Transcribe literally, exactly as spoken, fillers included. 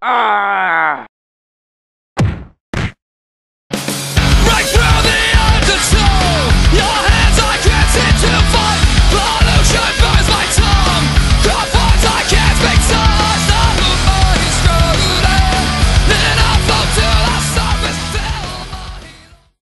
Ah!